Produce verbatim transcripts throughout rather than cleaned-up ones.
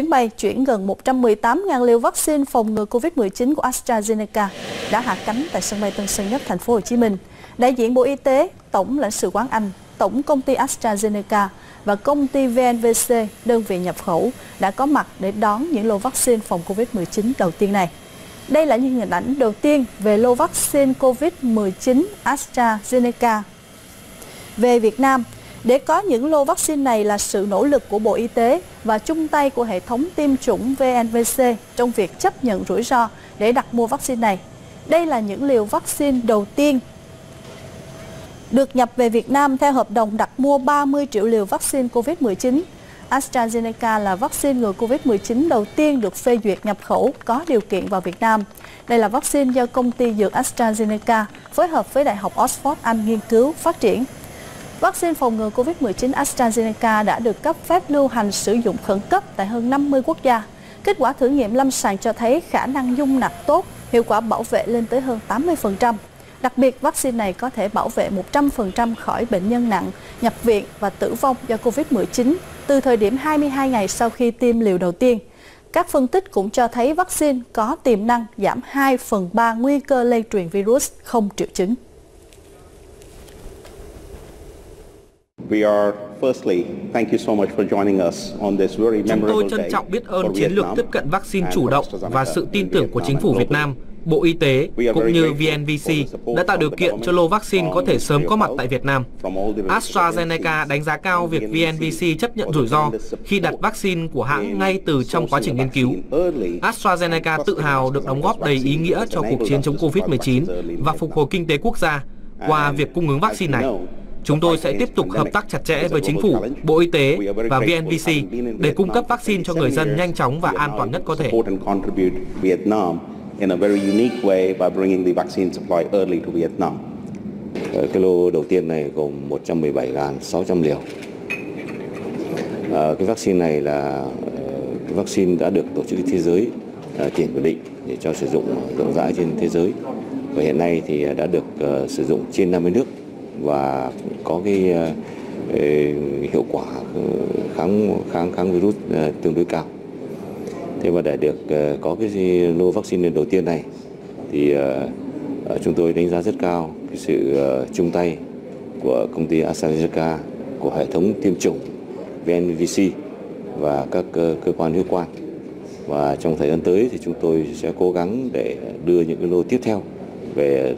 Chuyến bay chuyển gần một trăm mười tám nghìn liều vaccine phòng ngừa Covid mười chín của AstraZeneca đã hạ cánh tại sân bay Tân Sơn Nhất, thành phố Hồ Chí Minh. Đại diện Bộ Y tế, Tổng lãnh sự quán Anh, Tổng công ty AstraZeneca và công ty V N V C, đơn vị nhập khẩu, đã có mặt để đón những lô vaccine phòng Covid mười chín đầu tiên này. Đây là những hình ảnh đầu tiên về lô vaccine Covid mười chín AstraZeneca về Việt Nam. Để có những lô vaccine này là sự nỗ lực của Bộ Y tế và chung tay của hệ thống tiêm chủng V N V C trong việc chấp nhận rủi ro để đặt mua vaccine này. Đây là những liều vaccine đầu tiên được nhập về Việt Nam theo hợp đồng đặt mua ba mươi triệu liều vaccine Covid mười chín. AstraZeneca là vaccine ngừa Covid mười chín đầu tiên được phê duyệt nhập khẩu có điều kiện vào Việt Nam. Đây là vaccine do công ty dược AstraZeneca phối hợp với Đại học Oxford Anh nghiên cứu phát triển. Vaccine phòng ngừa Covid mười chín AstraZeneca đã được cấp phép lưu hành sử dụng khẩn cấp tại hơn năm mươi quốc gia. Kết quả thử nghiệm lâm sàng cho thấy khả năng dung nạp tốt, hiệu quả bảo vệ lên tới hơn tám mươi phần trăm. Đặc biệt, vaccine này có thể bảo vệ một trăm phần trăm khỏi bệnh nhân nặng, nhập viện và tử vong do Covid mười chín từ thời điểm hai mươi hai ngày sau khi tiêm liều đầu tiên. Các phân tích cũng cho thấy vaccine có tiềm năng giảm hai phần ba nguy cơ lây truyền virus không triệu chứng. Chúng tôi trân trọng biết ơn chiến lược tiếp cận vaccine chủ động và sự tin tưởng của chính phủ Việt Nam, Bộ Y tế cũng như V N V C đã tạo điều kiện cho lô vaccine có thể sớm có mặt tại Việt Nam. AstraZeneca đánh giá cao việc V N V C chấp nhận rủi ro khi đặt vaccine của hãng ngay từ trong quá trình nghiên cứu. AstraZeneca tự hào được đóng góp đầy ý nghĩa cho cuộc chiến chống Covid mười chín và phục hồi kinh tế quốc gia qua việc cung ứng vaccine này. Chúng tôi sẽ tiếp tục hợp tác chặt chẽ với Chính phủ, Bộ Y tế và V N V C để cung cấp vaccine cho người dân nhanh chóng và an toàn nhất có thể. Cái lô đầu tiên này gồm một trăm mười bảy nghìn sáu trăm liều. Cái vaccine này là vaccine đã được Tổ chức Thế giới triển quy định để cho sử dụng rộng rãi trên thế giới. Và hiện nay thì đã được sử dụng trên năm mươi nước và có cái uh, hiệu quả kháng kháng kháng virus uh, tương đối cao. Thế và để được uh, có cái lô vaccine đầu tiên này thì uh, chúng tôi đánh giá rất cao cái sự uh, chung tay của công ty AstraZeneca, của hệ thống tiêm chủng V N V C và các uh, cơ quan hữu quan. Và trong thời gian tới thì chúng tôi sẽ cố gắng để đưa những cái lô tiếp theo về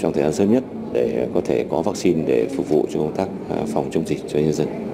trong thời gian sớm nhất để có thể có vaccine để phục vụ cho công tác phòng chống dịch cho nhân dân.